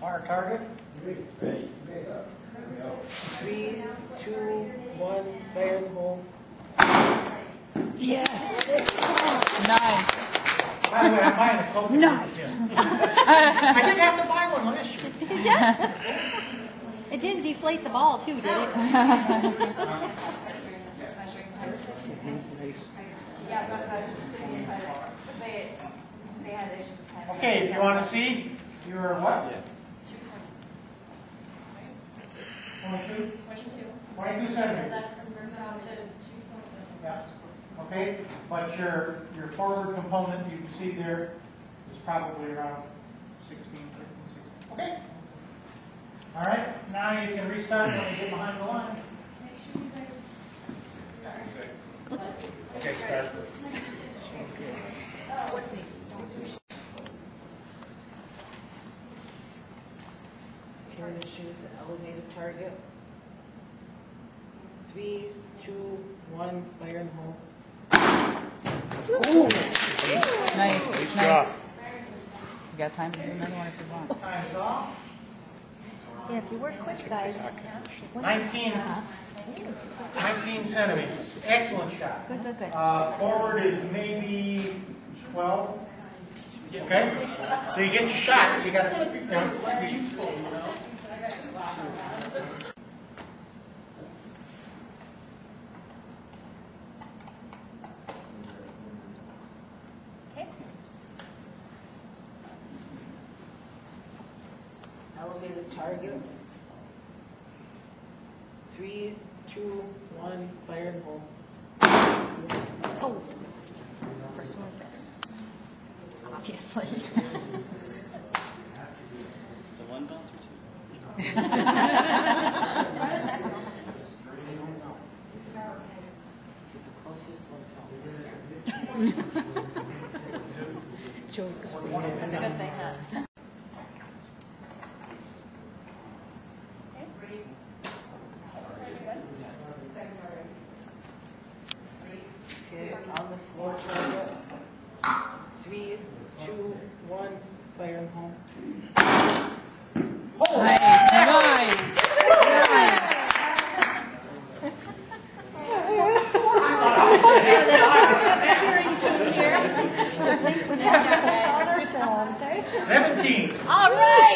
Fire target. 3, 2, 1, fire in the hole. Yes. Nice. By the way, I'm buying a Coke. Nice. I didn't have to buy one last year. Did you? It didn't deflate the ball, too, did it? Yeah, that's what they had issues. Okay, if you want to see, you're what? Yeah. 220. 22 centimeters. So that converts out to 220. Yeah. Okay, but your forward component, you can see there, is probably around 16, 15, 16. Okay. All right, now you can restart when you get behind the line. Okay, start. Turn and shoot the elevated target. 3, 2, 1, fire in the hole. Ooh. Nice. Good job. You got time to do another one if you want. Time's off. Yeah, if you work quick, guys. 19 centimeters. Excellent shot. Good, good, good. Forward is maybe 12. Okay? So you get your shot. You got to be useful, you know? Okay. Elevated target. 3, 2, 1, fire and hole. Oh. First one's better. Obviously. The one bounce or two? The closest one bounce. Joe's got one. It's a good thing, huh? Okay, on the floor target. 3, 2, 1, fire in the hole.